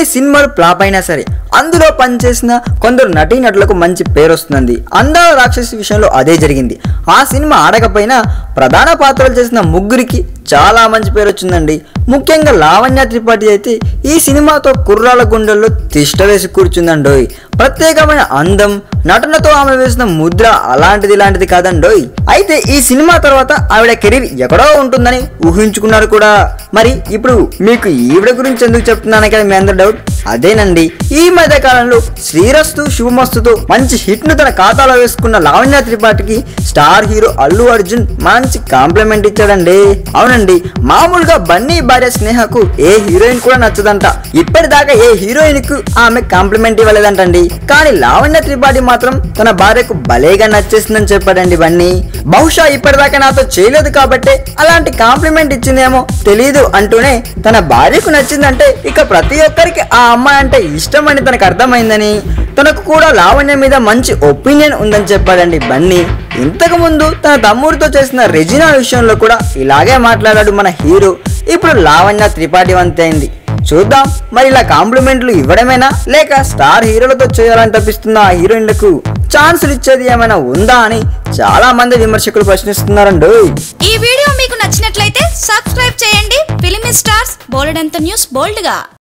కొన్ని సినిమాలు ఫ్లాప్ అయినా సరే అందులో పనిచేసిన కొందరు నటీనటులకు మంచి పేరు వస్తుంది. అందాల రాక్షసి విషయంలో అదే జరిగింది. ఆ సినిమా ఆడకపోయినా ప్రధాన పాత్రలు చేసిన ముగ్గురికి చాలా మంచి పేరు వచ్చిందండి. ముఖ్యంగా లావణ్య త్రిపాఠి అయితే ఈ సినిమాతో కుర్రాల గుండెల్లో తిష్ట వేసి కూర్చుందండోయ్. ప్రత్యేకమైన అందం, నటనతో ఆమె వేసిన ముద్ర అలాంటిది ఇలాంటిది కాదండోయ్. అయితే ఈ సినిమా తర్వాత ఆవిడ కెరీర్ ఎక్కడో ఉంటుందని ఊహించుకున్నారు కూడా. మరి ఇప్పుడు మీకు ఈవిడ గురించి ఎందుకు చెప్తున్నాను కదా మీ అందరి డౌట్ అదేనండి. ఈ మధ్య కాలంలో శ్రీరస్తు శుభమస్తుతో మంచి హిట్ ను తన ఖాతాలో వేసుకున్న లావణ్య త్రిపాఠికి స్టార్ హీరో అల్లు అర్జున్ మంచి కాంప్లిమెంట్ ఇచ్చాడండి. అవునండి, మామూలుగా బన్నీ భార్య స్నేహకు ఏ హీరోయిన్ కూడా నచ్చదంట. ఇప్పటిదాకా ఏ హీరోయిన్ కు ఆమె కాంప్లిమెంట్ ఇవ్వలేదంటండి. కానీ లావణ్య త్రిపాఠి మాత్రం తన భార్యకు భలేగా నచ్చేసిందని చెప్పాడండి బన్నీ. బహుశా ఇప్పటిదాకా నాతో చేయలేదు కాబట్టి అలాంటి కాంప్లిమెంట్ ఇచ్చిందేమో తెలీదు అంటూనే తన భార్యకు నచ్చిందంటే ఇక ప్రతి ఒక్కరికి ఆ అమ్మాయి అంటే ఇష్టం అని తనకు అర్థమైందని, తనకు కూడా లావణ్య మీద మంచి ఒపీనియన్ ఉందని చెప్పాడండి బన్నీ. ఇంతకు ముందు తన తమ్ముడితో చేసిన రెజినా విషయంలో కూడా ఇలాగే మాట్లాడాడు మన హీరో. ఇప్పుడు లావణ్య త్రిపాఠి వంతే అయింది. చూద్దాం మరి ఇలా కాంప్లిమెంట్లు ఇవ్వడమేనా లేక స్టార్ హీరోలతో చేయాలని తప్పిస్తున్న ఆ హీరోయిన్లకు ఛాన్సులు ఇచ్చేది ఏమైనా ఉందా అని చాలా మంది విమర్శకులు ప్రశ్నిస్తున్నారండి. ఈ వీడియో మీకు నచ్చినట్లయితే సబ్స్క్రైబ్ చేయండి. ఫిలిం స్టార్స్ బోల్డ్ అంత న్యూస్ బోల్డ్ గా.